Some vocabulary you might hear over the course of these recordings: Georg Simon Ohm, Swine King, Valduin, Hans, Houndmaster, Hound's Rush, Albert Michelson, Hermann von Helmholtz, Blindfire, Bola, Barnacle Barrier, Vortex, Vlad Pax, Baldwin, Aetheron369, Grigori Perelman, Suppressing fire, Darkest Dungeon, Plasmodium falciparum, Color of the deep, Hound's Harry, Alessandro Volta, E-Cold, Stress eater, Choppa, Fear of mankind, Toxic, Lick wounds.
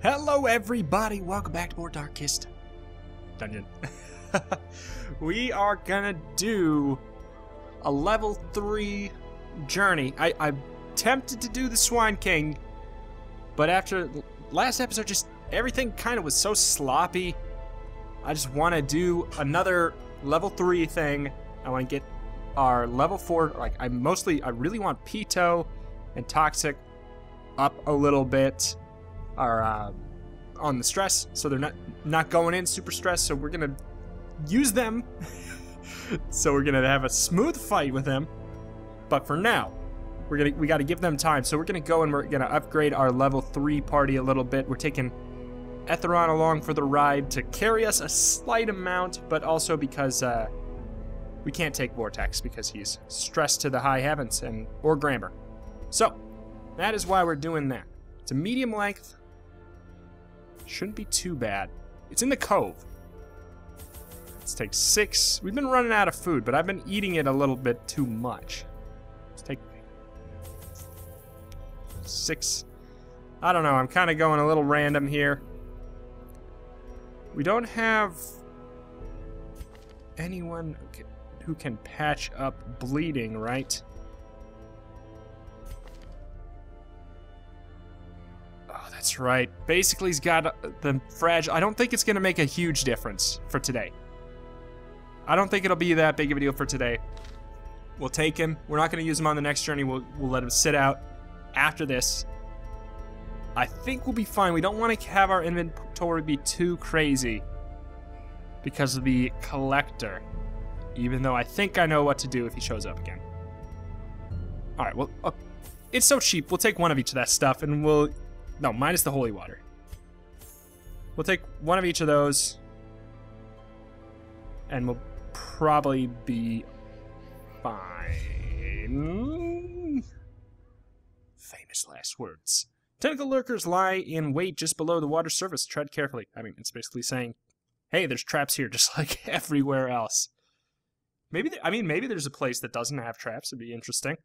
Hello everybody, welcome back to more Darkest Dungeon. We are gonna do a level 3 journey. I'm tempted to do the Swine King, but after last episode, just everything kind of was so sloppy. I just want to do another level 3 thing. I want to get our level 4, like I really want Pito and Toxic up a little bit. Are on the stress, so they're not going in super stressed, so we're gonna use them. So we're gonna have a smooth fight with them, but for now we gotta give them time. So we're gonna go and we're gonna upgrade our level 3 party a little bit. We're taking Aetheron along for the ride to carry us a slight amount, but also because we can't take Vortex because he's stressed to the high heavens or grammar. So that is why we're doing that. It's a medium length. Shouldn't be too bad. It's in the cove. Let's take 6. We've been running out of food, but I've been eating it a little bit too much. Let's take 6. I don't know. I'm kind of going a little random here. We don't have anyone who can patch up bleeding, right? That's right. Basically, he's got the fragile. I don't think it's going to make a huge difference for today. I don't think it'll be that big of a deal for today. We'll take him. We're not going to use him on the next journey. We'll let him sit out after this. I think we'll be fine. We don't want to have our inventory be too crazy because of the collector, even though I think I know what to do if he shows up again. All right, well, it's so cheap. We'll take one of each of that stuff, and we'll... No, minus the holy water. We'll take one of each of those. And we'll probably be fine. Famous last words. Tentacle lurkers lie in wait just below the water surface. Tread carefully. I mean, it's basically saying, hey, there's traps here just like everywhere else. Maybe, maybe there's a place that doesn't have traps. It'd be interesting.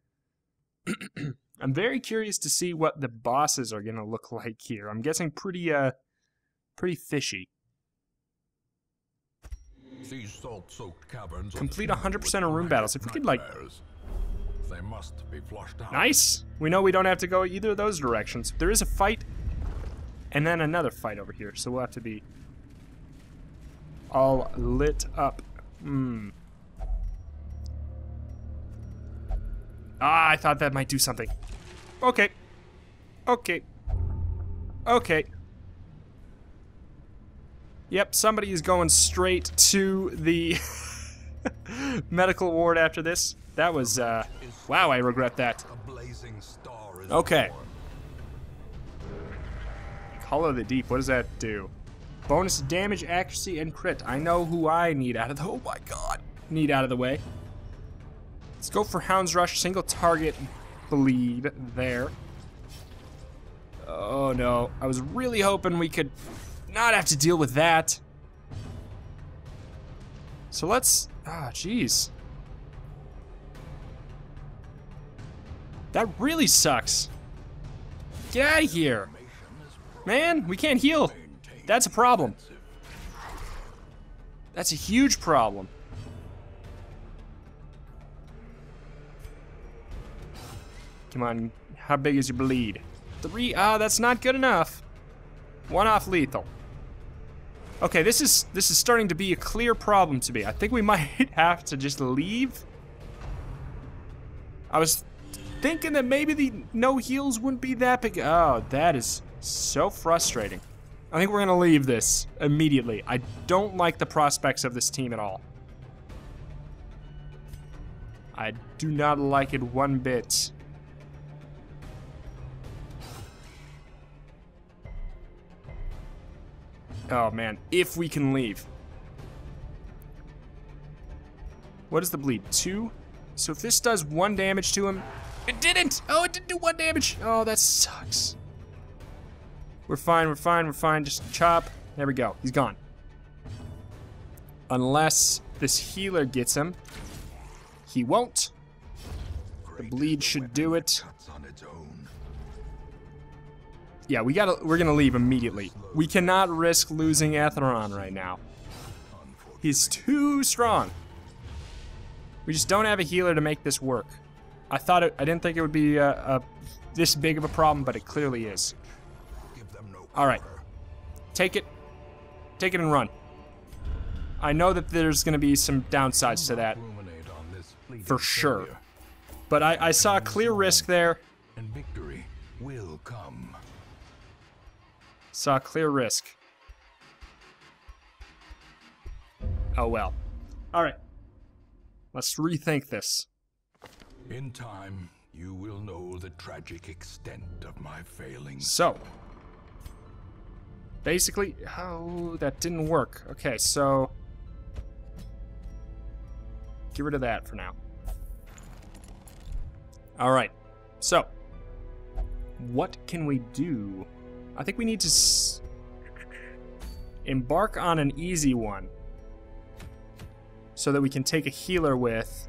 I'm very curious to see what the bosses are going to look like here. I'm guessing pretty fishy. These salt-soaked caverns complete 100% of room battles. If we could, like... They must be flushed out. Nice! We know we don't have to go either of those directions. There is a fight, and then another fight over here, so we'll have to be all lit up. Ah, I thought that might do something. Okay. Okay. Okay. Yep, somebody is going straight to the medical ward after this. That was, wow, I regret that. Okay. Color of the deep, what does that do? Bonus damage, accuracy, and crit. I know who I need out of the... Oh my god. Need out of the way. Let's go for Hound's Rush, single target bleed there. Oh no, I was really hoping we could not have to deal with that. So let's, jeez. That really sucks. Get out of here. Man, we can't heal. That's a problem. That's a huge problem. Come on, how big is your bleed? 3, that's not good enough. 1 off lethal. Okay, this is starting to be a clear problem to me. I think we might have to just leave. I was thinking that maybe the no heals wouldn't be that big. Oh, that is so frustrating. I think we're gonna leave this immediately. I don't like the prospects of this team at all. I do not like it one bit. Oh man, if we can leave. What is the bleed? 2? So if this does 1 damage to him... It didn't! Oh, it didn't do 1 damage! Oh, that sucks. We're fine, we're fine, we're fine. Just chop. There we go. He's gone. Unless this healer gets him. He won't. The bleed should do it. Yeah, we're gonna leave immediately. We cannot risk losing Aetheron right now. He's too strong. We just don't have a healer to make this work. I didn't think it would be this big of a problem, but it clearly is. All right, take it and run. I know that there's gonna be some downsides to that, for sure. But I saw a clear risk there. And victory will come. Saw a clear risk. Oh well. All right. Let's rethink this. In time, you will know the tragic extent of my failings. So, basically, oh, that didn't work. Okay, so get rid of that for now. All right. So, what can we do? I think we need to embark on an easy one so that we can take a healer with.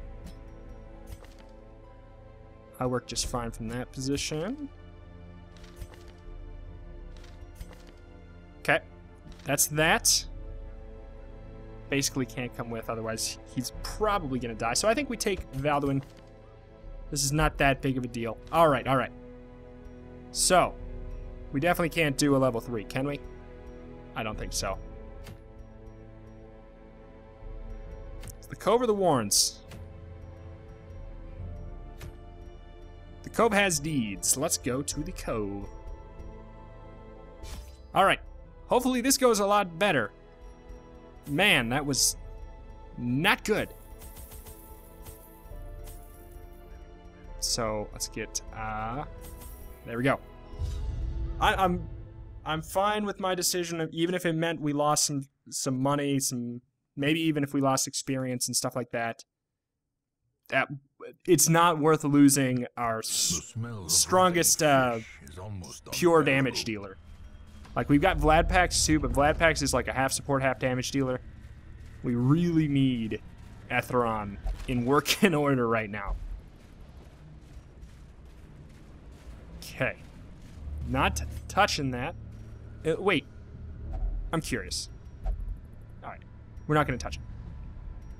I work just fine from that position. Okay, that's that. Basically can't come with, otherwise he's probably gonna die. So I think we take Valduin. This is not that big of a deal. All right, all right. So, we definitely can't do a level 3, can we? I don't think so. The Cove or the Warrens? The Cove has deeds. Let's go to the Cove. All right. Hopefully this goes a lot better. Man, that was not good. So let's get there we go. I'm fine with my decision, even if it meant we lost some money, maybe even if we lost experience and stuff like that. That it's not worth losing our strongest pure damage dealer. Like, we've got Vlad Pax too, but Vlad Pax is like a half support, half damage dealer. We really need Aetheron in working order right now. Okay. Not touching that. Wait. I'm curious. Alright. We're not going to touch it.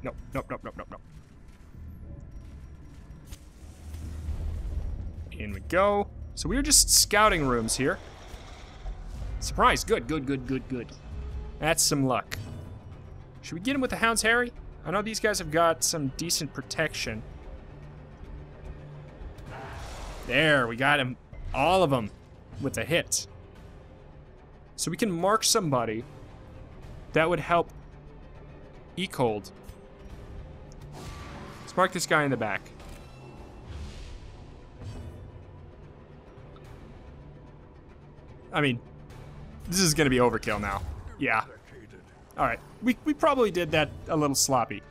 Nope, nope, nope, nope, nope, nope. In we go. So we're just scouting rooms here. Surprise. Good, good, good, good, good. That's some luck. Should we get him with the Hound's Harry? I know these guys have got some decent protection. There, we got him. All of them with a hit. So we can mark somebody. That would help E-Cold. Let's mark this guy in the back. I mean, this is going to be overkill now. Yeah. Alright. We probably did that a little sloppy.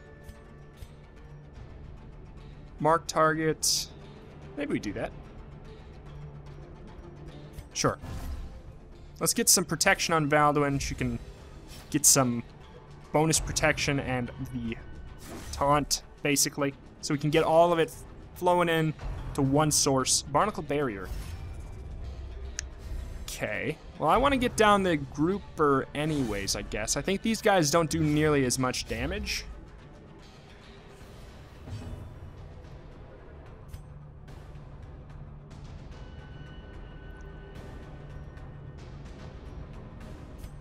Mark target. Maybe we do that. Sure. Let's get some protection on Valduin. She can get some bonus protection and the taunt, basically. So we can get all of it flowing in to one source. Barnacle Barrier. Okay. Well, I want to get down the grouper anyways, I guess. I think these guys don't do nearly as much damage.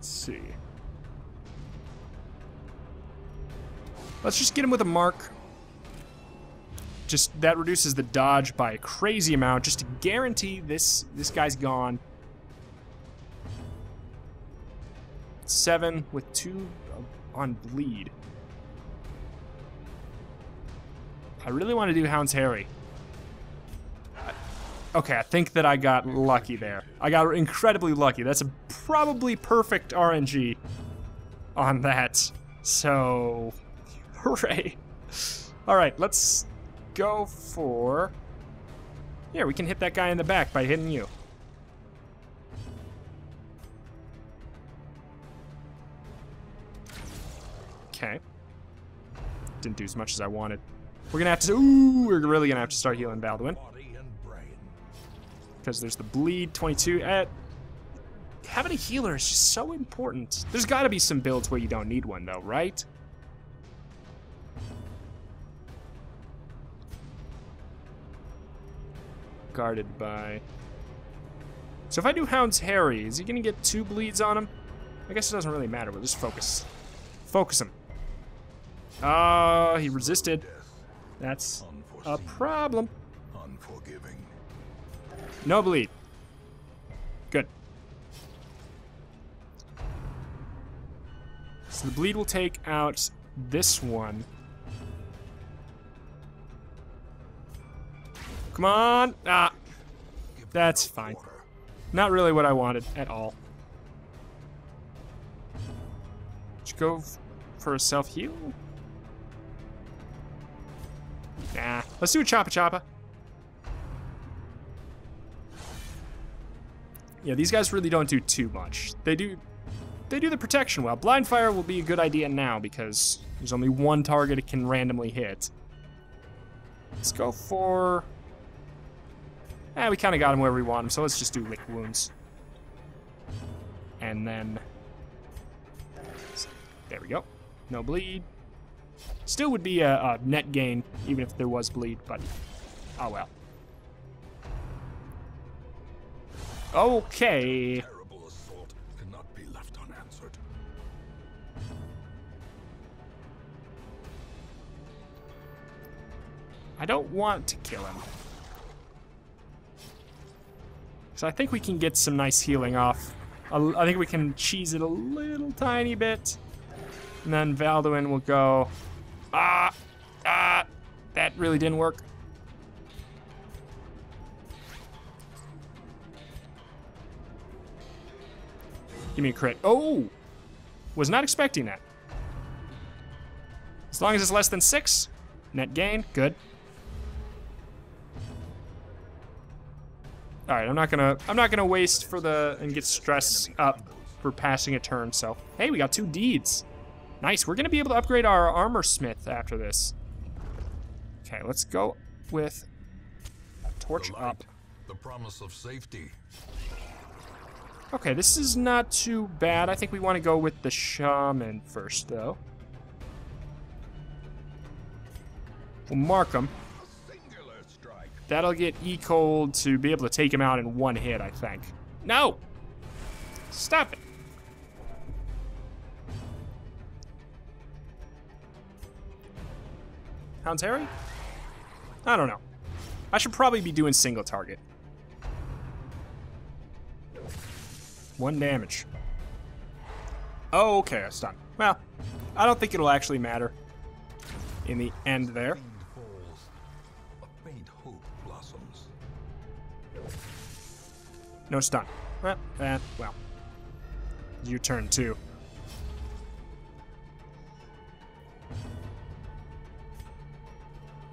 See. Let's just get him with a mark. Just that reduces the dodge by a crazy amount, just to guarantee this guy's gone. 7 with 2 on bleed. I really want to do Hound's Harry. Okay, I think that I got lucky there. I got incredibly lucky. That's a probably perfect RNG on that. So, hooray. All right, let's go for... Yeah, we can hit that guy in the back by hitting you. Okay. Didn't do as much as I wanted. We're gonna have to... Ooh, we're really gonna have to start healing Baldwin. Because there's the bleed, 22 at having a healer is just so important. There's got to be some builds where you don't need one, though, right? Guarded by... So if I do Hound's Harry, is he going to get 2 bleeds on him? I guess it doesn't really matter. We'll just focus. Focus him. He resisted. That's a problem. Unforgiving. No bleed. Good. So the bleed will take out this one. Come on. Ah. That's fine. Not really what I wanted at all. Should go for a self-heal? Nah. Let's do a Choppa. Yeah, these guys really don't do too much. They do the protection well. Blindfire will be a good idea now because there's only one target it can randomly hit. Let's go for... Eh, we kind of got him where we want him, so let's just do Lick Wounds. And then... There we go. No bleed. Still would be a net gain, even if there was bleed, but... Oh, well. Okay. Terrible assault cannot be left unanswered. I don't want to kill him. So I think we can get some nice healing off. I think we can cheese it a little tiny bit. And then Valduin will go... that really didn't work. Give me a crit. Oh! Was not expecting that. As long as it's less than 6. Net gain. Good. All right, I'm not gonna waste for the and get stress up for passing a turn. So hey, we got 2 deeds. Nice. We're gonna be able to upgrade our armor smith after this. Okay, let's go with a torch up. The promise of safety. Okay, this is not too bad. I think we want to go with the shaman first, though. We'll mark him. That'll get E-Cold to be able to take him out in 1 hit, I think. No! Stop it! Hound's Harry? I don't know. I should probably be doing single target. 1 damage. Oh, okay, I stunned. Well, I don't think it'll actually matter in the end there. No stun. Well. Your turn, too.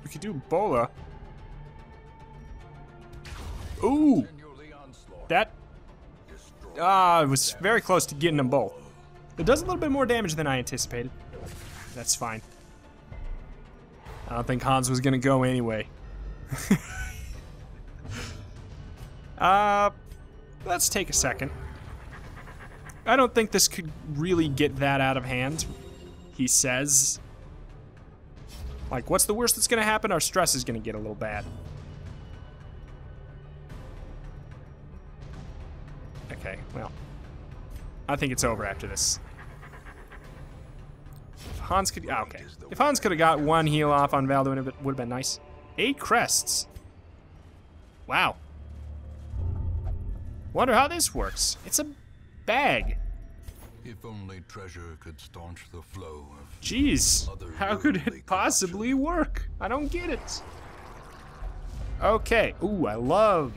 We could do Bola. Ooh! That... I was very close to getting them both. It does a little bit more damage than I anticipated. That's fine. I don't think Hans was gonna go anyway. Let's take a second. I don't think this could really get that out of hand, he says. Like, what's the worst that's going to happen? Our stress is going to get a little bad. Okay, well. I think it's over after this. If Hans could... Oh, okay. If Hans could have got 1 heal off on Valduin, it would have been nice. 8 crests. Wow. Wonder how this works. It's a bag. If only treasure could staunch the flow of... Jeez, how could it possibly work? I don't get it. Okay. Ooh, I love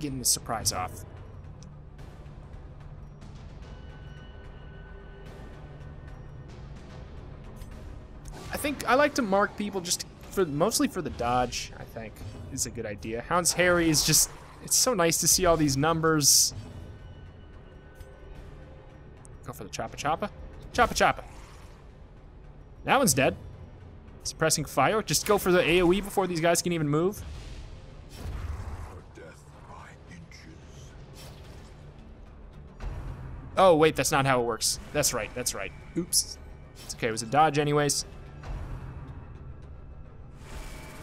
getting the surprise off. I think I like to mark people just for mostly for the dodge, I think, is a good idea. Hound's Harry is just... It's so nice to see all these numbers. Go for the Choppa. Choppa. That one's dead. Suppressing fire. Just go for the AoE before these guys can even move. Oh, wait, that's not how it works. That's right, that's right. Oops. It's okay, it was a dodge anyways.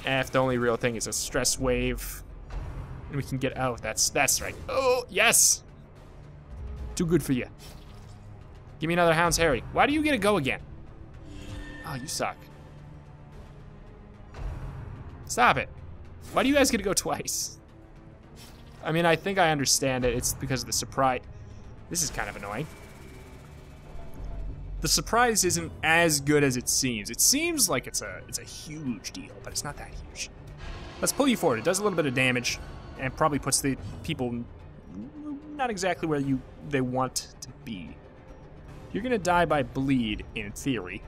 If the only real thing is a stress wave. And we can get out. That's right. Oh, yes! Too good for you. Give me another Hound's Harry. Why do you get to go again? Oh, you suck. Stop it. Why do you guys get to go twice? I mean, I think I understand it. It's because of the surprise. This is kind of annoying. The surprise isn't as good as it seems. It seems like it's a huge deal, but it's not that huge. Let's pull you forward. It does a little bit of damage and probably puts the people not exactly where they want to be. You're gonna die by bleed, in theory.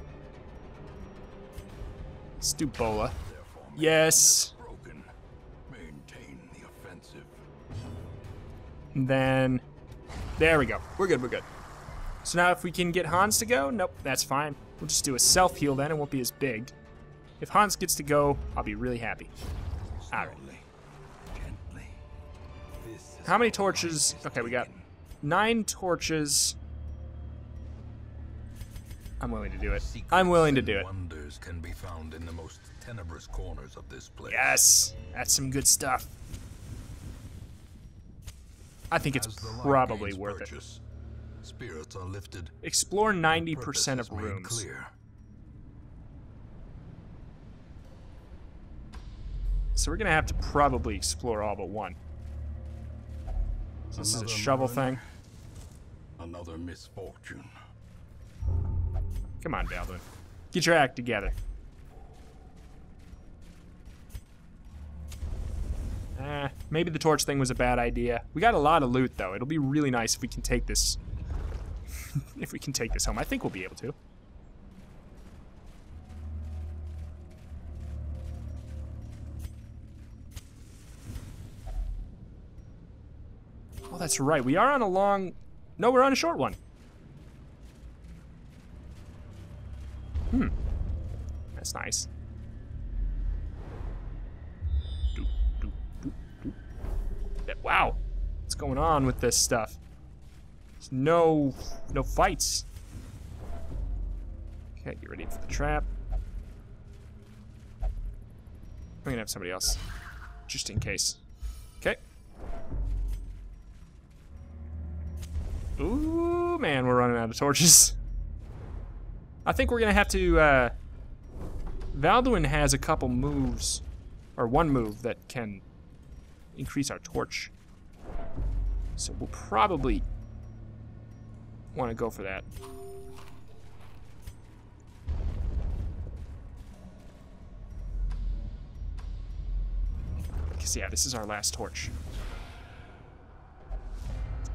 Let's do Bola. Yes. And then, there we go. We're good, we're good. So now if we can get Hans to go, nope, that's fine. We'll just do a self-heal then, it won't be as big. If Hans gets to go, I'll be really happy. Alright. How many torches? Okay, we got 9 torches. I'm willing to do it. I'm willing to do it. Wonders can be found in the most tenebrous corners of this place. Yes! That's some good stuff. I think it's probably worth it. Spirits are lifted. Explore 90% of rooms. So we're gonna have to probably explore all but one. So this is a shovel thing. Another misfortune. Come on, Baldwin. Get your act together. Maybe the torch thing was a bad idea. We got a lot of loot, though. It'll be really nice if we can take this... if we can take this home. I think we'll be able to. Oh, that's right. We are on a long... No, we're on a short one. Hmm. That's nice. Wow, what's going on with this stuff? There's no fights. Okay, get ready for the trap. I'm gonna have somebody else, just in case. Okay. Ooh, man, we're running out of torches. I think we're gonna have to, Valduin has a couple moves, or one move that can increase our torch. So we'll probably want to go for that. Because yeah, this is our last torch.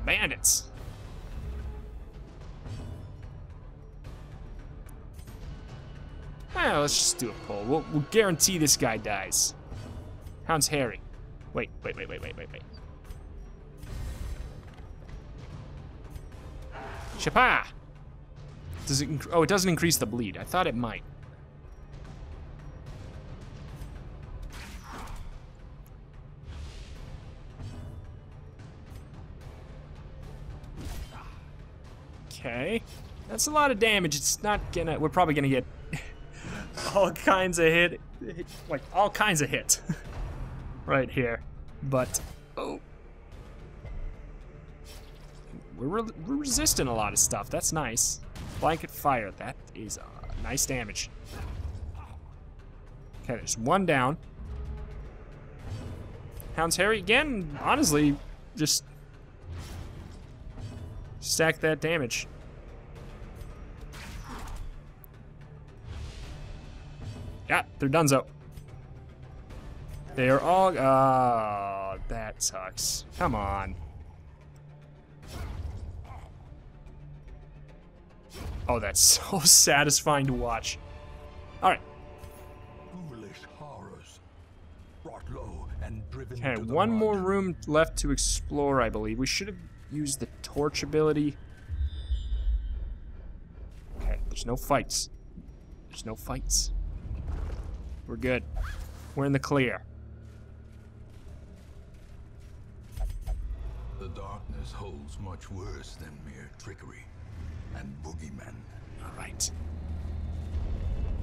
Bandits! Well, let's just do a pull. We'll guarantee this guy dies. Hound's Harry. Wait. Choppa! Does it? Oh, it doesn't increase the bleed. I thought it might. Okay, that's a lot of damage. It's not gonna. We're probably gonna get all kinds of hit, like all kinds of hit. Right here, but oh, we're resisting a lot of stuff. That's nice. Blanket fire. That is nice damage. Okay, there's one down. Hound's Harry again. Honestly, just stack that damage. Yeah, they're donezo. They are all... Oh, that sucks. Come on. Oh, that's so satisfying to watch. All right. Foolish horrors. Brought low and driven to the mud. Okay, one more room left to explore, I believe. We should have used the torch ability. Okay, there's no fights. There's no fights. We're good. We're in the clear. The darkness holds much worse than mere trickery and boogeymen. All right.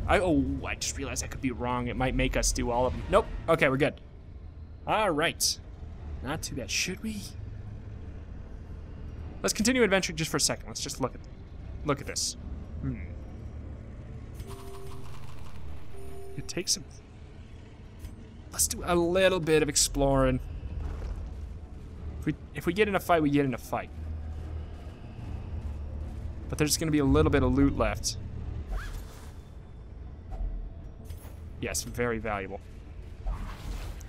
I just realized I could be wrong. It might make us do all of them. Nope. Okay, we're good. All right. Not too bad. Should we? Let's continue adventuring just for a second. Let's just look at this. It takes some. Let's do a little bit of exploring. If we get in a fight, we get in a fight. But there's going to be a little bit of loot left. Yes, very valuable.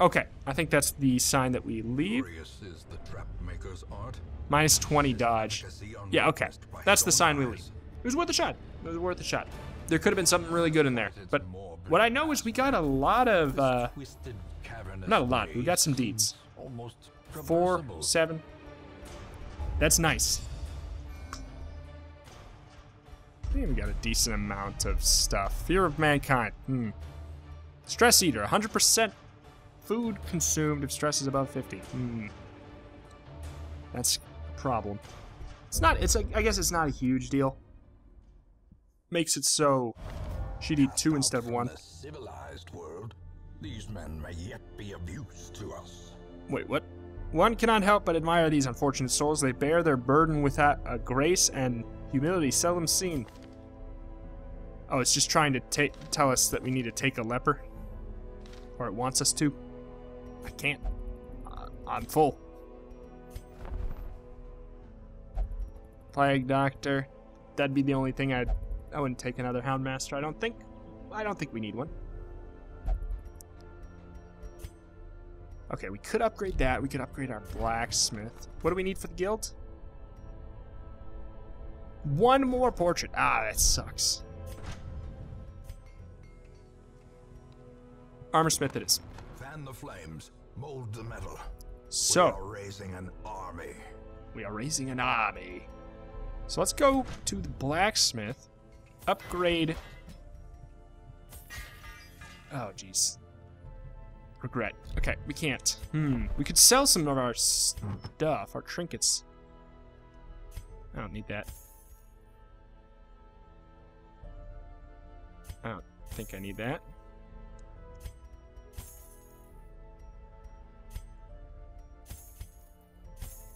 Okay, I think that's the sign that we leave. Is the trap maker's art. Minus 20 dodge. Yeah, okay. That's the sign we leave. It was worth a shot. It was worth a shot. There could have been something really good in there. But what I know is we got a lot of... not a lot. We got some deeds. 4, 7. That's nice. We even got a decent amount of stuff. Fear of mankind. Stress eater. 100% food consumed if stress is above 50. That's a problem. I guess it's not a huge deal. Makes it so she'd eat 2 instead of 1. Civilized world, these men may yet be abused to us. Wait, what? One cannot help but admire these unfortunate souls. They bear their burden without a grace and humility seldom seen. Oh, it's just trying to tell us that we need to take a leper? Or it wants us to? I can't. I'm full. Plague Doctor. That'd be the only thing I wouldn't take another Houndmaster. I don't think we need one. Okay, we could upgrade that. We could upgrade our blacksmith. What do we need for the guild? 1 more portrait. Ah, that sucks. Armorsmith it is. Fan the flames, mold the metal. So, we are raising an army. So let's go to the blacksmith. Upgrade. Oh, jeez. Regret. Okay, we can't. We could sell some of our stuff, our trinkets. I don't need that. I don't think I need that.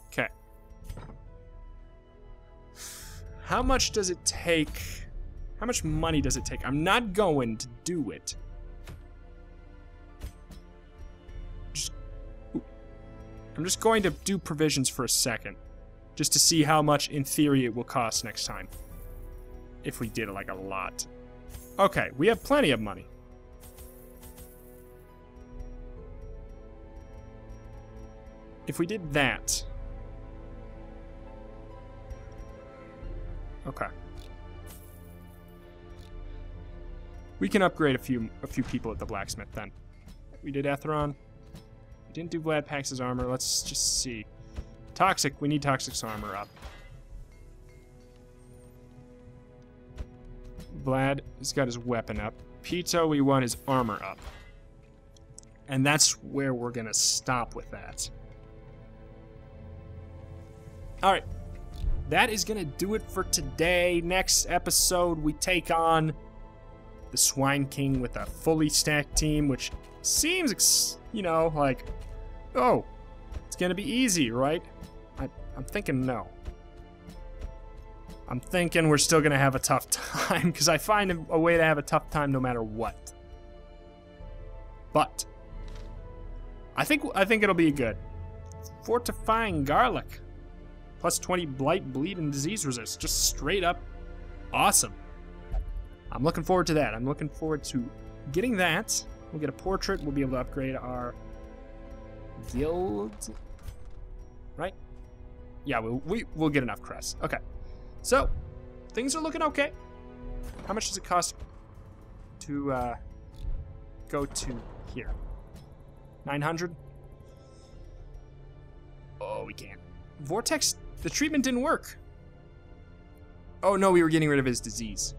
Okay. How much does it take? How much money does it take? I'm not going to do it. I'm just going to do provisions for a second, just to see how much, in theory, it will cost next time. If we did, like, a lot. Okay, we have plenty of money. If we did that... Okay. We can upgrade a few people at the blacksmith, then. We did Aetheron. Didn't do Vlad Pax's armor. Let's just see. Toxic. We need Toxic's armor up. Vlad has got his weapon up. Pito, we want his armor up. And that's where we're going to stop with that. All right. That is going to do it for today. Next episode, we take on the Swine King with a fully stacked team, which seems... you know, like, oh, it's gonna be easy, right? I'm thinking no. I'm thinking we're still gonna have a tough time, because I find a way to have a tough time no matter what. But I think it'll be good. Fortifying garlic, plus 20 blight, bleed, and disease resist. Just straight up awesome. I'm looking forward to that. I'm looking forward to getting that. We'll get a portrait. We'll be able to upgrade our guild, right? Yeah, we'll get enough crests. Okay, so things are looking okay. How much does it cost to go to here? 900. Oh, we can't. Vortex. The treatment didn't work. Oh no, we were getting rid of his disease.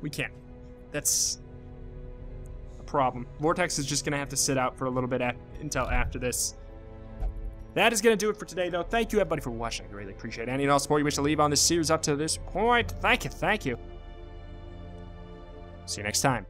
We can't. That's problem. Vortex is just going to have to sit out for a little bit until after this. That is going to do it for today, though. Thank you, everybody, for watching. I greatly appreciate any and all support you wish to leave on this series up to this point. Thank you, thank you. See you next time.